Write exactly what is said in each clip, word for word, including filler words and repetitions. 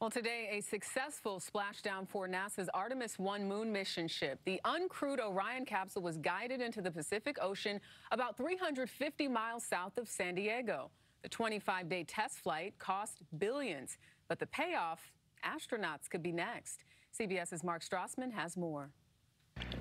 Well, today, a successful splashdown for NASA's Artemis one moon mission ship. The uncrewed Orion capsule was guided into the Pacific Ocean about three hundred fifty miles south of San Diego. The twenty-five day test flight cost billions, but the payoff, astronauts could be next. C B S's Mark Strassman has more.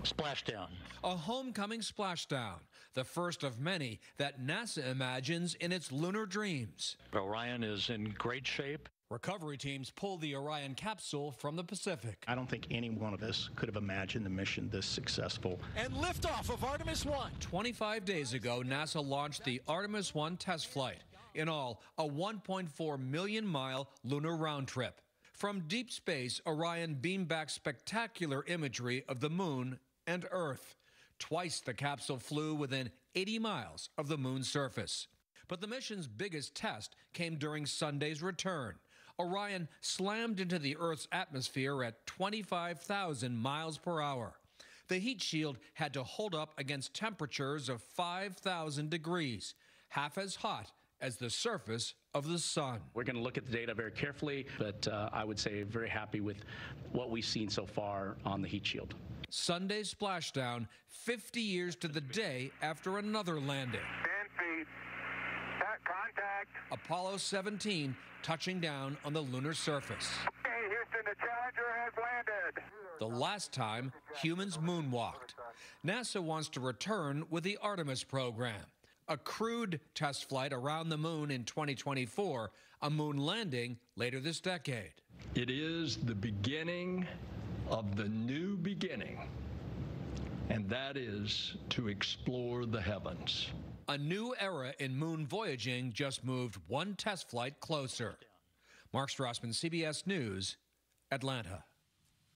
Splashdown. A homecoming splashdown, the first of many that NASA imagines in its lunar dreams. Orion is in great shape. Recovery teams pulled the Orion capsule from the Pacific. I don't think any one of us could have imagined the mission this successful. And liftoff of Artemis one. twenty-five days ago, NASA launched the Artemis one test flight. In all, a one point four million mile lunar round trip. From deep space, Orion beamed back spectacular imagery of the moon and Earth. Twice the capsule flew within eighty miles of the moon's surface. But the mission's biggest test came during Sunday's return. Orion slammed into the Earth's atmosphere at twenty-five thousand miles per hour. The heat shield had to hold up against temperatures of five thousand degrees, half as hot as the surface of the sun. We're going to look at the data very carefully, but uh, I would say very happy with what we've seen so far on the heat shield. Sunday's splashdown, fifty years to the day after another landing. ten feet. Contact. Apollo seventeen touching down on the lunar surface. Okay, Houston, the Challenger has landed. The last time humans moonwalked. NASA wants to return with the Artemis program. A crewed test flight around the moon in twenty twenty-four, a moon landing later this decade. It is the beginning of the new beginning, and that is to explore the heavens. A new era in moon voyaging just moved one test flight closer. Mark Strassman, C B S News, Atlanta.